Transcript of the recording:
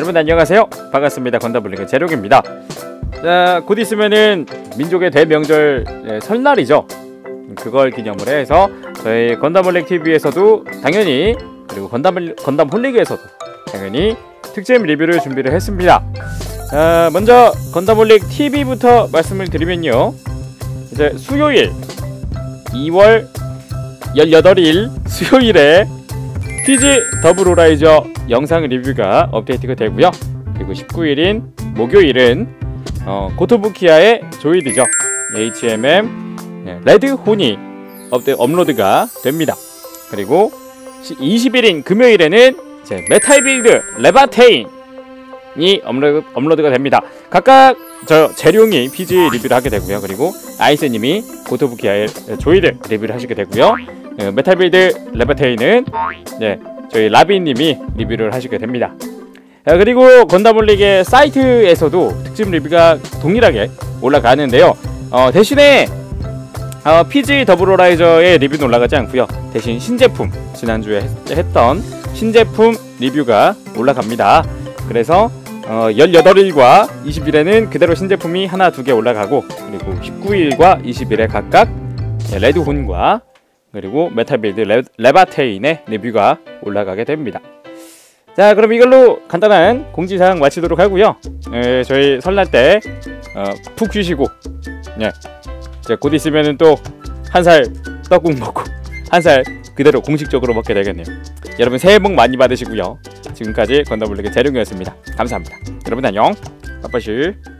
여러분 안녕하세요. 반갑습니다. 건담 홀릭의 재룡입니다. 자, 곧 있으면은 민족의 대명절 설날이죠. 그걸 기념을 해서 저희 건담 홀릭 TV에서도 당연히, 그리고 건담 홀릭에서도 당연히 특집 리뷰를 준비를 했습니다. 자, 먼저 건담 홀릭 TV부터 말씀을 드리면요, 이제 수요일 2월 18일 수요일에 PG 더블 오라이저 영상 리뷰가 업데이트가 되고요. 그리고 19일인 목요일은 고토부키아의 조이드죠. HMM 레드혼이 업로드가 됩니다. 그리고 20일인 금요일에는 이제 메탈빌드 레바테인이 업로드가 됩니다. 각각 저 재룡이 PG 리뷰를 하게 되고요. 그리고 아이스님이 고토부키아의 조이드 리뷰를 하시게 되고요. 메탈빌드 레바테인은 저희 라비님이 리뷰를 하시게 됩니다. 그리고 건담 홀릭의 사이트에서도 특집 리뷰가 동일하게 올라가는데요. 대신에 PG 더블 오라이저의 리뷰는 올라가지 않고요. 대신 신제품, 지난주에 했던 신제품 리뷰가 올라갑니다. 그래서 18일과 20일에는 그대로 신제품이 하나, 두 개 올라가고, 그리고 19일과 20일에 각각 레드혼과 그리고 메탈빌드 레바테인의 리뷰가 올라가게 됩니다. 자, 그럼 이걸로 간단한 공지사항 마치도록 하고요. 저희 설날 때 푹 쉬시고, 이제 곧 있으면은 또 한 살 떡국 먹고 한 살 그대로 공식적으로 먹게 되겠네요. 여러분 새해 복 많이 받으시고요. 지금까지 건담 홀릭의 재룡이었습니다. 감사합니다. 여러분 안녕. 빠빠시.